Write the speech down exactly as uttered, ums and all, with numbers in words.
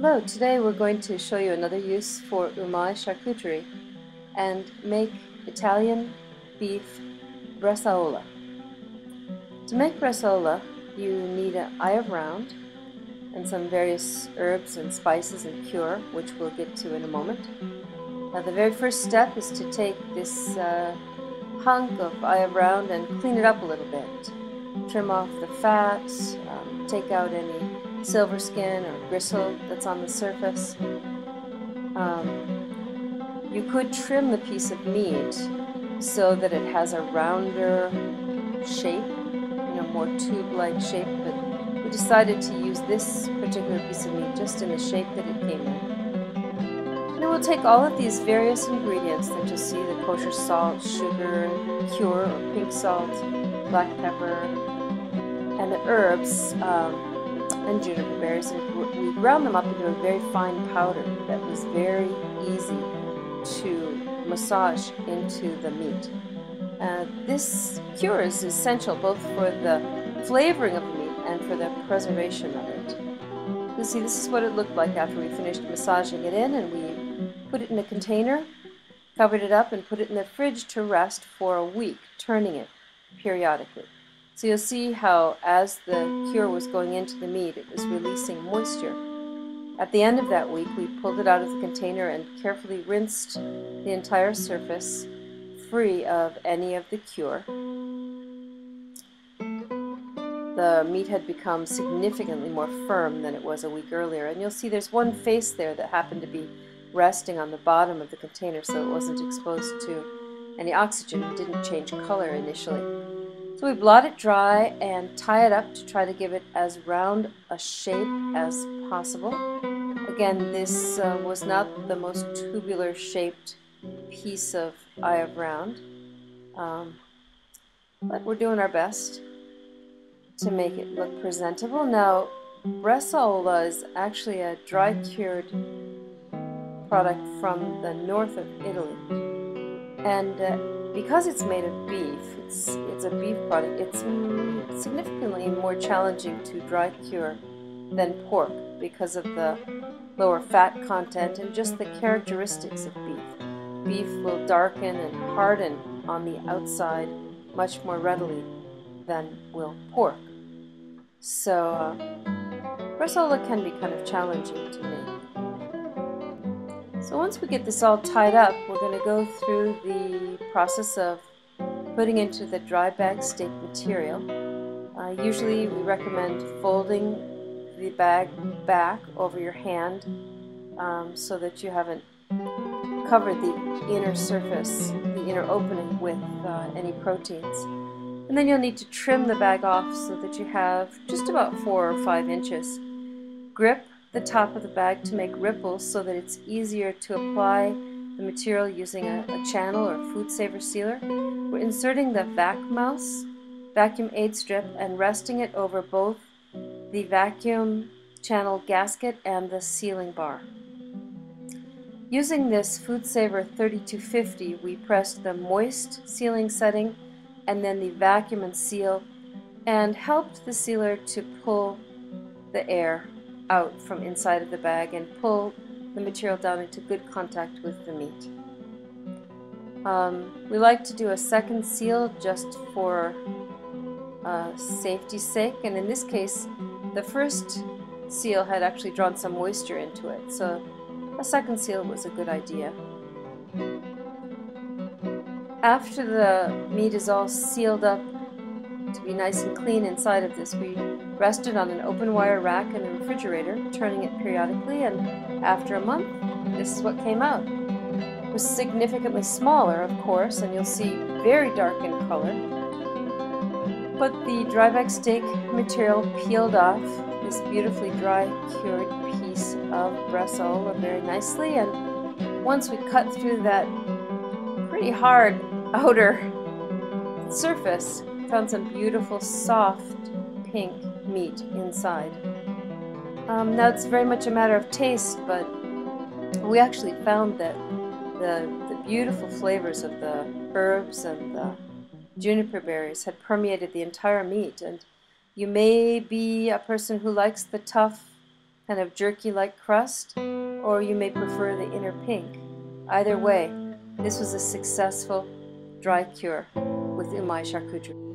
Hello, today we're going to show you another use for UMAi charcuterie and make Italian beef bresaola. To make bresaola, you need an eye of round and some various herbs and spices and cure, which we'll get to in a moment. Now, the very first step is to take this uh, hunk of eye of round and clean it up a little bit. Trim off the fat, um, take out any silver skin or gristle that's on the surface. Um, you could trim the piece of meat so that it has a rounder shape, you know, more tube-like shape, but we decided to use this particular piece of meat just in the shape that it came in. Now we'll take all of these various ingredients that you'll see, the kosher salt, sugar, cure or pink salt, black pepper, and the herbs, um, and juniper berries, and we ground them up into a very fine powder that was very easy to massage into the meat. Uh, this cure is essential both for the flavoring of the meat and for the preservation of it. You see, this is what it looked like after we finished massaging it in, and we put it in a container, covered it up, and put it in the fridge to rest for a week, turning it periodically. So you'll see how, as the cure was going into the meat, it was releasing moisture. At the end of that week, we pulled it out of the container and carefully rinsed the entire surface, free of any of the cure. The meat had become significantly more firm than it was a week earlier, and you'll see there's one face there that happened to be resting on the bottom of the container, so it wasn't exposed to any oxygen. It didn't change color initially. So we blot it dry and tie it up to try to give it as round a shape as possible. Again, this uh, was not the most tubular shaped piece of eye of round, um, but we're doing our best to make it look presentable. Now, bresaola is actually a dry cured product from the north of Italy, and uh, because it's made of beef, it's, it's a beef product, it's significantly more challenging to dry cure than pork because of the lower fat content and just the characteristics of beef. Beef will darken and harden on the outside much more readily than will pork. So, uh, bresaola can be kind of challenging to make. So once we get this all tied up, we're going to go through the process of putting into the dry bag steak material. Uh, usually we recommend folding the bag back over your hand um, so that you haven't covered the inner surface, the inner opening with uh, any proteins. And then you'll need to trim the bag off so that you have just about four or five inches. Grip the top of the bag to make ripples so that it's easier to apply the material using a, a channel or Food Saver sealer. We're inserting the VacMaus vacuum aid strip and resting it over both the vacuum channel gasket and the sealing bar. Using this Food Saver thirty-two fifty, we pressed the moist sealing setting and then the vacuum and seal, and helped the sealer to pull the air out from inside of the bag and pull the material down into good contact with the meat. Um, we like to do a second seal just for uh, safety's sake, and in this case the first seal had actually drawn some moisture into it, so a second seal was a good idea. After the meat is all sealed up to be nice and clean inside of this, we rest it on an open wire rack in the refrigerator, turning it periodically, and after a month, this is what came out. It was significantly smaller, of course, and you'll see very dark in color, but the dry bag steak material peeled off this beautifully dry cured piece of bresaola very nicely, and once we cut through that pretty hard outer surface, found some beautiful soft pink meat inside. Um, now it's very much a matter of taste, but we actually found that the, the beautiful flavors of the herbs and the juniper berries had permeated the entire meat, and you may be a person who likes the tough kind of jerky-like crust, or you may prefer the inner pink. Either way, this was a successful dry cure with UMAi charcuterie.